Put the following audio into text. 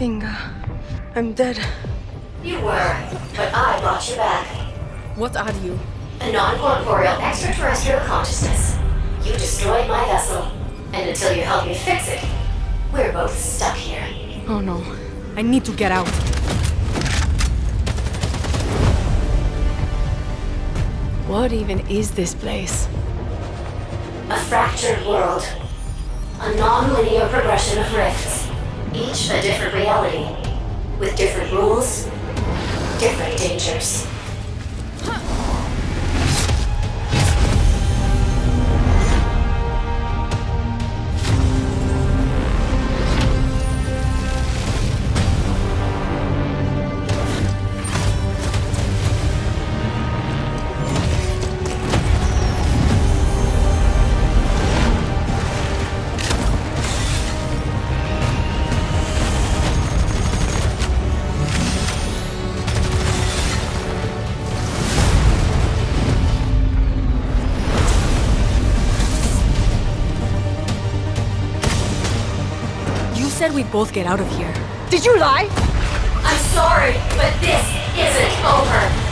Inga, I'm dead. You were, but I brought you back. What are you? A non-corporeal extraterrestrial consciousness. You destroyed my vessel, and until you help me fix it, we're both stuck here. Oh no, I need to get out. What even is this place? A fractured world. A non-linear progression of rifts. Each a different reality. With different rules, different dangers. You said we'd both get out of here. Did you lie? I'm sorry, but this isn't over.